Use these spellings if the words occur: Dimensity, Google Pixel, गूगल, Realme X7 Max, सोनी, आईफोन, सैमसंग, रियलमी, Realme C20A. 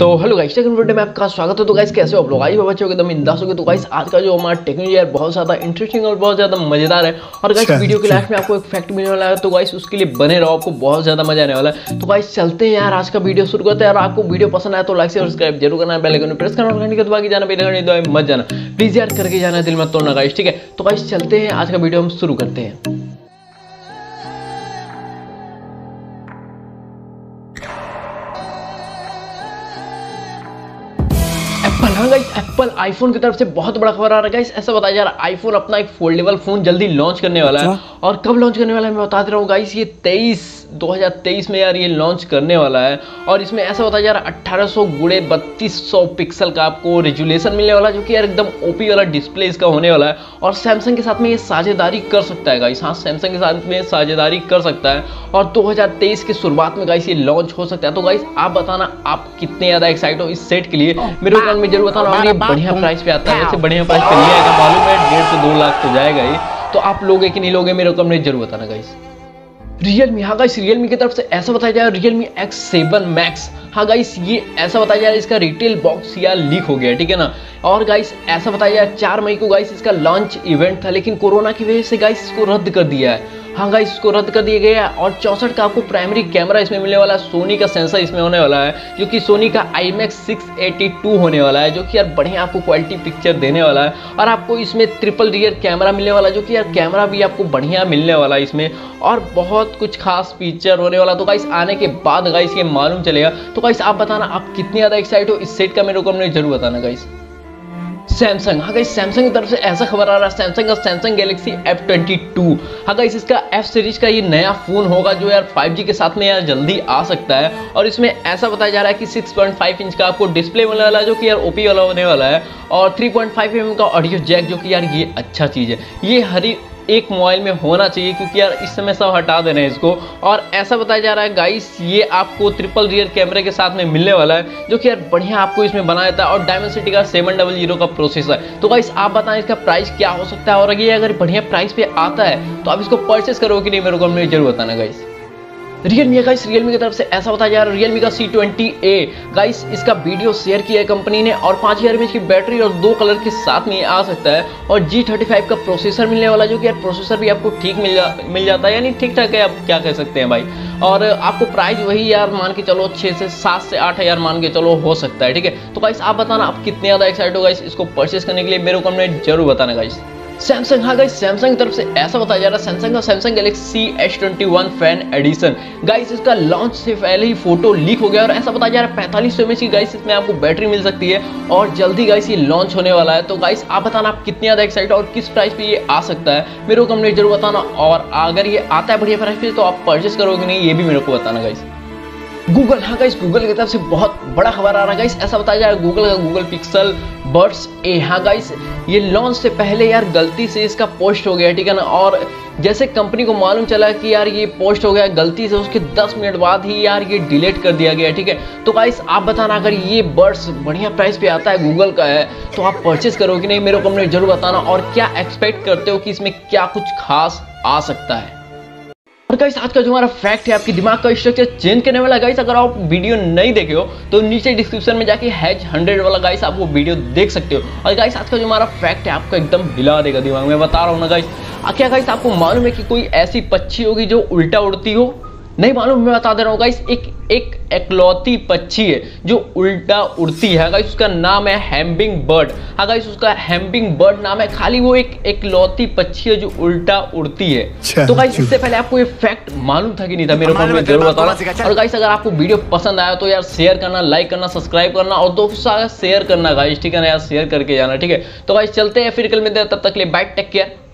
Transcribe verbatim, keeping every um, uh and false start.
तो hello guys, take video में आपका स्वागत है। तो गाइस कैसे हो आप लोग, आई बच्चे हो एकदम इंदास हो गए। तो गाइस आज का जो हमारा टेक्नोलॉजी है बहुत ज़्यादा इंटरेस्टिंग और बहुत ज़्यादा मजेदार है। और गाइस वीडियो के लास्ट में आपको एक फैक्ट मिलने वाला है, तो गाइस उसके लिए बने रहो, आपको बहुत ज़्यादा मजा आने वाला है। तो गाइस चलते हैं यार, आज का वीडियो शुरू करते हैं। और आपको वीडियो पसंद आया तो लाइक से सब्सक्राइब जरूर करना, बेल आइकन प्रेस करना, घंटी के दबा के जाना, बेल आइकन मत जाना प्लीज़ यार, करके जाना, दिल मत तोड़ना गाइस, ठीक है। तो गाइस चलते हैं, आज का वीडियो हम शुरू करते हैं। हाँ गाइस, एप्पल आईफोन की तरफ से बहुत बड़ा खबर आ रहा है गाइस। ऐसा बताया जा रहा है आईफोन अपना एक फोल्डेबल फोन जल्दी लॉन्च करने वाला है। और कब लॉन्च करने वाला है मैं बता दे रहा हूँ गाइस, ये तेईस दो हज़ार तेईस में यार ये लॉन्च करने वाला है। और इसमें ऐसा बताया जा रहा है अट्ठारह सौ गुड़े बत्तीस सौ पिक्सल का आपको रेजुलेशन मिलने वाला है, जो कि यार एकदम ओपी वाला डिस्प्ले इसका होने वाला है। और सैमसंग के साथ में ये साझेदारी कर सकता है गाइस। हाँ, सैमसंग के साथ में साझेदारी कर सकता है। और दो हज़ार तेईस की शुरुआत में गाइस ये लॉन्च हो सकता है। तो गाइस आप बताना आप कितने ज़्यादा एक्साइट हो इस सेट के लिए, मेरे ख्याल में जरूर बताना। और ये बढ़िया प्राइस पे आता है, ऐसे बढ़िया प्राइस पे नहीं आएगा, मालूम है डेढ़ से दो लाख तो जाएगा ही। तो आप लोगे कि नहीं लोगे मेरे को कमेंट जरूर बताना गाइस। रियलमी, हाँ गाइस रियलमी की तरफ से ऐसा बताया जा रहा है रियलमी एक्स सेवन मैक्स। हाँ गाइस ये ऐसा बताया जा रहा है इसका रिटेल बॉक्स या लीक हो गया, ठीक है ना। और गाइस ऐसा बताया जा रहा है चार मई को गाइस इसका लॉन्च इवेंट था, लेकिन कोरोना की वजह से गाइस इसको रद्द कर दिया है। हाँ गाइस इसको रद्द कर दिया गया है। और चौंसठ का आपको प्राइमरी कैमरा इसमें मिलने वाला है, सोनी का सेंसर इसमें होने वाला है, जो कि सोनी का I max six eighty two होने वाला है, जो कि यार बढ़िया आपको क्वालिटी पिक्चर देने वाला है। और आपको इसमें ट्रिपल रियर कैमरा मिलने वाला है, जो कि यार कैमरा भी आपको बढ़िया मिलने वाला है इसमें। और बहुत कुछ खास फीचर होने वाला, तो गाइस आने के बाद गाइस ये मालूम चलेगा। तो गाइस आप बताना आप कितने ज़्यादा एक्साइट हो इस सेट का, मेरे को हमने जरूर बताना गाइस। सैमसंग, हाँ गाइस सैमसंग की तरफ से ऐसा खबर आ रहा है सैमसंग का सैमसंग Galaxy F twenty two. हाँ गाइस इसका एफ सीरीज का ये नया फ़ोन होगा, जो यार फाइव जी के साथ में यार जल्दी आ सकता है। और इसमें ऐसा बताया जा रहा है कि सिक्स पॉइंट फाइव इंच का आपको डिस्प्ले मिलने वाला है, जो कि यार ओपी वाला होने वाला है। और three point five M M का ऑडियो जैक, जो कि यार ये अच्छा चीज़ है, ये हरी एक मोबाइल में होना चाहिए, क्योंकि यार इस समय सब हटा दे रहे हैं इसको। और ऐसा बताया जा रहा है गाइस ये आपको ट्रिपल रियर कैमरे के साथ में मिलने वाला है, जो कि यार बढ़िया आपको इसमें बना देता है। और डायमेंसिटी का सेवन डबल जीरो का प्रोसेसर। तो गाइस आप बताएं इसका प्राइस क्या हो सकता है, और ये अगर बढ़िया प्राइस पे आता है तो आप इसको परचेस करो कि नहीं, मेरे को मुझे जरूर बताना गाइस। रियलमी गाइस, रियलमी की तरफ से ऐसा बताया जा रहा है रियलमी का सी ट्वेंटी ए। गाइस इसका वीडियो शेयर किया है कंपनी ने। और पाँच हज़ार एम एच की बैटरी और दो कलर के साथ में आ सकता है। और जी थर्टी फाइव का प्रोसेसर मिलने वाला, जो कि यार प्रोसेसर भी आपको ठीक मिल जा मिल जाता है, यानी ठीक ठाक है, आप क्या कह सकते हैं भाई। और आपको प्राइस वही यार मान के चलो छः से सात से आठ हज़ार मान के चलो हो सकता है, ठीक है। तो गाइस आप बताना आप कितने ज़्यादा एक्साइट हो गाइस इसको परचेस करने के लिए, मेरे को कमेंट जरूर बताना गाइस। सैमसंग, हाँ गाइस सैमसंग की तरफ से ऐसा बताया जा रहा है सैमसंग का सैमसंग Galaxy H twenty one fan edition. Guys इसका लॉन्च से पहले ही फोटो लीक हो गया। और ऐसा बताया जा रहा है पैंतालीस सौ एम एच की गाइस इसमें आपको बैटरी मिल सकती है। और जल्दी गाइस ये लॉन्च होने वाला है। तो गाइस आप बताना आप कितने ज़्यादा एक्साइट और किस प्राइस पे ये आ सकता है, मेरे को कमेंट जरूर बताना। और अगर ये आता है बढ़िया प्राइस पे तो आप परचेस करोगे नहीं, ये भी मेरे को बताना गाइस। गूगल, हाँ गाइस गूगल की तरफ से बहुत बड़ा खबर आ रहा है गाइस। ऐसा बताया जा रहा है गूगल का गूगल पिक्सल बर्ड्स ए, हाँ गाइस ये लॉन्च से पहले यार गलती से इसका पोस्ट हो गया, ठीक है ना। और जैसे कंपनी को मालूम चला कि यार ये पोस्ट हो गया गलती से, उसके दस मिनट बाद ही यार ये डिलीट कर दिया गया, ठीक है। तो गाइस आप बताना अगर ये बर्ड्स बढ़िया प्राइस पे आता है, गूगल का है, तो आप परचेस करो कि नहीं, मेरे को कमेंट जरूर बताना। और क्या एक्सपेक्ट करते हो कि इसमें क्या कुछ खास आ सकता है। और गाइस आज का जो हमारा फैक्ट है आपके दिमाग का स्ट्रक्चर चेंज करने वाला गाइस। अगर आप वीडियो नहीं देखे हो तो नीचे डिस्क्रिप्शन में जाके हैज हंड्रेड वाला गाइस आप वो वीडियो देख सकते हो। और गाइस आज का जो हमारा फैक्ट है आपको एकदम हिला देगा दिमाग में, बता रहा हूँ ना गाइस। क्या गाइस आपको मालूम है कि कोई ऐसी पक्षी होगी जो उल्टा उड़ती हो? नहीं मालूम, मैं बता दे रहा हूँ गाइस। एक एक एकलौती पक्षी है जो उल्टा उड़ती है गाइस, उसका नाम है हमिंगबर्ड। हाँ गाइस उसका हमिंगबर्ड नाम है, खाली वो एक एकलौती पक्षी है जो उल्टा उड़ती है। तो गाइस इससे पहले आपको ये फैक्ट मालूम था कि नहीं था, मेरे को मैं जरूर बताना। और गाइस अगर आपको वीडियो पसंद आया तो यार शेयर करना, लाइक करना, सब्सक्राइब करना और दोस्तों शेयर करना गाइस, ठीक है ना यार, शेयर करके जाना, ठीक है। तो गाइस चलते हैं फिर कल मिलते हैं, तब तक के लिए बाय, टेक केयर।